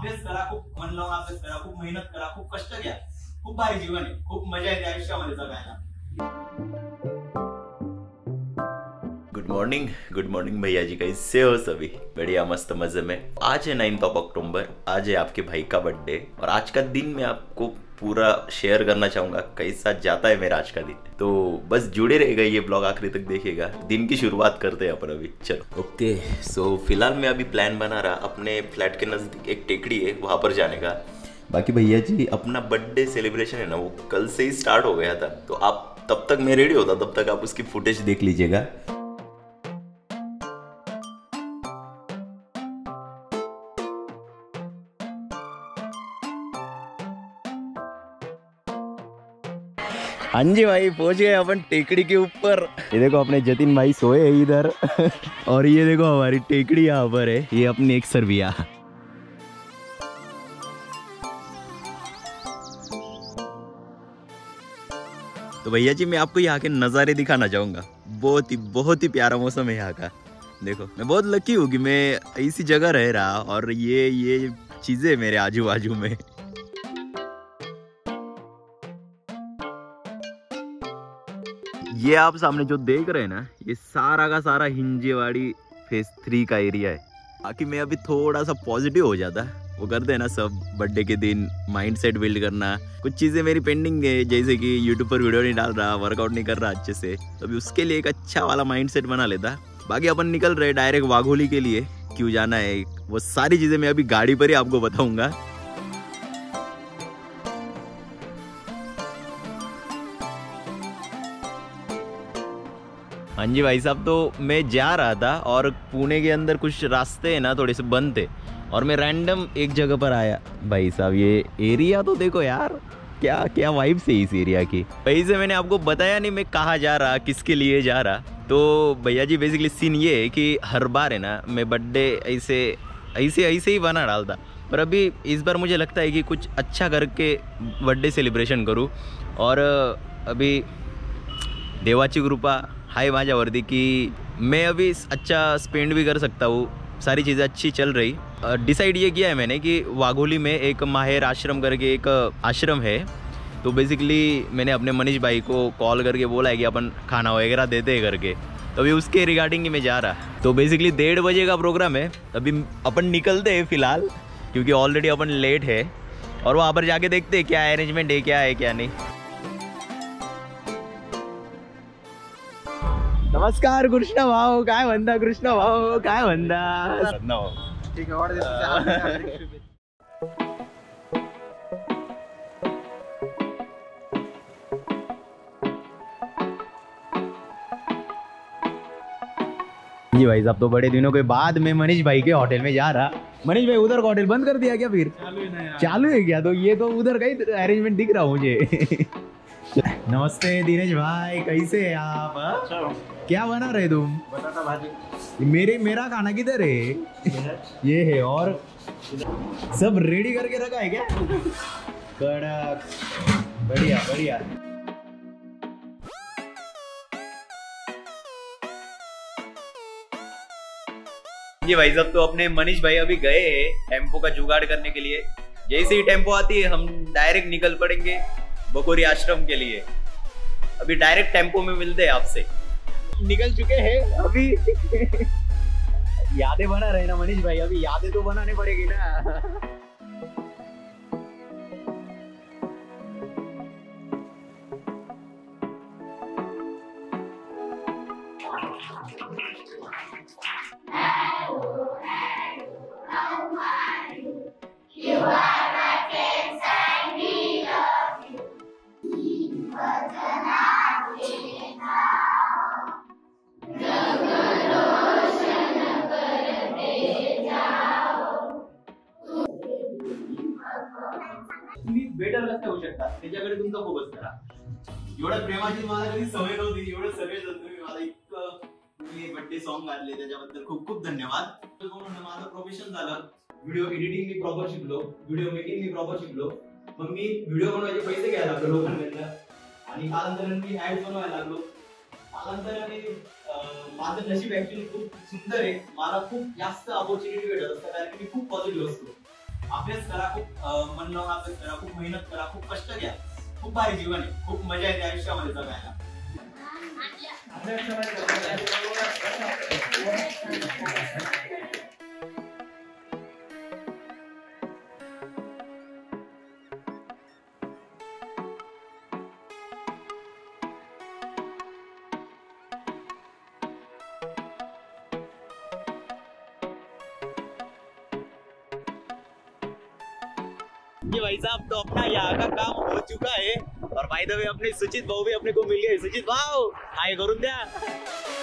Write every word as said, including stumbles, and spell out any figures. अभ्यास करा, खूप मन लावून अभ्यास करा, खूप मेहनत करा, खूप कष्ट घ्या. खूप भारी जीवन आहे, खूप मजा येते आयुष्यामध्ये जगायला. गुड मॉर्निंग, गुड मॉर्निंग भैया जी, कैसे हो सभी? बढ़िया, मस्त, मजे में. आज है नाइन्थ ऑफ अक्टूबर, आज है आपके भाई का बर्थडे और आज का दिन मैं आपको पूरा शेयर करना चाहूँगा कैसा जाता है मेरा आज का दिन. तो बस जुड़े रहेगा, ये ब्लॉग आखिरी तक देखिएगा. दिन की शुरुआत करते हैं अपन अभी, चलो. ओके सो फिलहाल मैं अभी प्लान बना रहा, अपने फ्लैट के नज़दीक एक टेकड़ी है वहाँ पर जाने का. बाकी भैया जी अपना बर्थडे सेलिब्रेशन है ना, वो कल से ही स्टार्ट हो गया था. तो आप तब तक मैं रेडी होता, तब तक आप उसकी फुटेज देख लीजिएगा. हाँ जी भाई, पहुंच गए अपन टेकड़ी के ऊपर. ये देखो अपने जतिन भाई सोए है इधर और ये देखो हमारी टेकड़ी यहाँ पर है. ये अपनी एक सरबिया. तो भैया जी मैं आपको यहाँ के नज़ारे दिखाना चाहूँगा. बहुत ही बहुत ही प्यारा मौसम है यहाँ का. देखो मैं बहुत लकी हूँ कि मैं ऐसी जगह रह रहा और ये ये चीज़ें मेरे आजू बाजू में. ये आप सामने जो देख रहे हैं ना, ये सारा का सारा हिंजेवाड़ी फेज थ्री का एरिया है. बाकी मैं अभी थोड़ा सा पॉजिटिव हो जाता, वो करते हैं ना सब बर्थडे के दिन, माइंडसेट बिल्ड करना. कुछ चीज़ें मेरी पेंडिंग है, जैसे कि यूट्यूब पर वीडियो नहीं डाल रहा, वर्कआउट नहीं कर रहा अच्छे से, तो अभी उसके लिए एक अच्छा वाला माइंडसेट बना लेता. बाकी अपन निकल रहे डायरेक्ट वाघोली के लिए. क्यों जाना है वो सारी चीज़ें मैं अभी गाड़ी पर ही आपको बताऊँगा. हाँ जी भाई साहब, तो मैं जा रहा था और पुणे के अंदर कुछ रास्ते हैं ना थोड़े से बंद थे और मैं रैंडम एक जगह पर आया. भाई साहब ये एरिया तो देखो यार, क्या क्या वाइब्स है इस एरिया की. वहीं से मैंने आपको बताया नहीं मैं कहाँ जा रहा, किसके लिए जा रहा. तो भैया जी बेसिकली सीन ये है कि हर बार है ना मैं बर्थडे ऐसे ऐसे ऐसे ही बना डालता, पर अभी इस बार मुझे लगता है कि कुछ अच्छा करके बर्थडे सेलिब्रेशन करूँ. और अभी देवाची कृपा हाय माझ्यावरती की मैं अभी अच्छा स्पेंड भी कर सकता हूँ. सारी चीज़ें अच्छी चल रही. डिसाइड ये किया है मैंने कि वाघोली में एक माहेर आश्रम करके एक आश्रम है, तो बेसिकली मैंने अपने मनीष भाई को कॉल करके बोला है कि अपन खाना वगैरह देते हैं करके. तो अभी उसके रिगार्डिंग ही मैं जा रहा. तो बेसिकली डेढ़ बजे का प्रोग्राम है, अभी अपन निकलते हैं फ़िलहाल क्योंकि ऑलरेडी अपन लेट है. और वहाँ पर जाके देखते हैं क्या अरेंजमेंट है, क्या है क्या नहीं. नमस्कार कृष्णा भाऊ, काय म्हणता कृष्णा भाऊ, काय म्हणता? ठीक आहे. जी भाई साहब, तो बड़े दिनों के बाद मैं मनीष भाई के होटल में जा रहा. मनीष भाई उधर का होटल बंद कर दिया क्या? फिर चालू है ना यार? चालू है क्या? तो ये तो उधर का ही अरेंजमेंट दिख रहा मुझे. नमस्ते दिनेश भाई, कैसे हैं आप? अच्छा हो? क्या बना रहे तुम? बटाटा भाजी. मेरे मेरा खाना किधर है? ये है. और सब रेडी करके रखा है क्या? कड़क, बढ़िया बढ़िया. ये भाई साहब तो अपने मनीष भाई अभी गए हैं टेम्पो का जुगाड़ करने के लिए. जैसे ही टेम्पो आती है हम डायरेक्ट निकल पड़ेंगे बकोरी आश्रम के लिए. अभी डायरेक्ट टेम्पो में मिलते हैं आपसे. निकल चुके हैं अभी. यादें बना रहे ना मनीष भाई, अभी यादें तो बनाने पड़ेगी ना. बेटर लगता होऊ शकता, त्याच्याकडे तुमचा फोकस करा. एवढं प्रेमाची मला कधी सवय नव्हती, एवढं सवय झालं तुम्ही मला. इतकं तुम्ही बड्डे सॉन्ग गायले त्याच्याबद्दल खूप खूप धन्यवाद. म्हणून माझं प्रोफेशन झालं, व्हिडिओ एडिटिंग मी प्रॉपर शिकलो, व्हिडिओ मेकिंग मी प्रॉपर शिकलो. मग मी व्हिडिओ बनवायचे पैसे घ्यायला लागलो लोकांकडून आणि कालांतराने मी ऍड बनवायला लागलो. कालांतराने माझं नशीब ऍक्च्युअली खूप सुंदर आहे, मला खूप जास्त अपॉर्च्युनिटी भेटत असतात कारण की मी खूप पॉझिटिव्ह असतो. अभ्यास करा, खूप मन लावून अभ्यास करा, खूप मेहनत करा, खूप कष्ट घ्या, खूप भारी जीवन आहे, खूप मजा येते आयुष्यामध्ये जगायला. जी भाई साहब, तो अपना यहाँ का काम हो चुका है और भाई द वे अपने सुचित भाऊ भी अपने को मिल गए. सुचित भाऊ हाय करून द्या.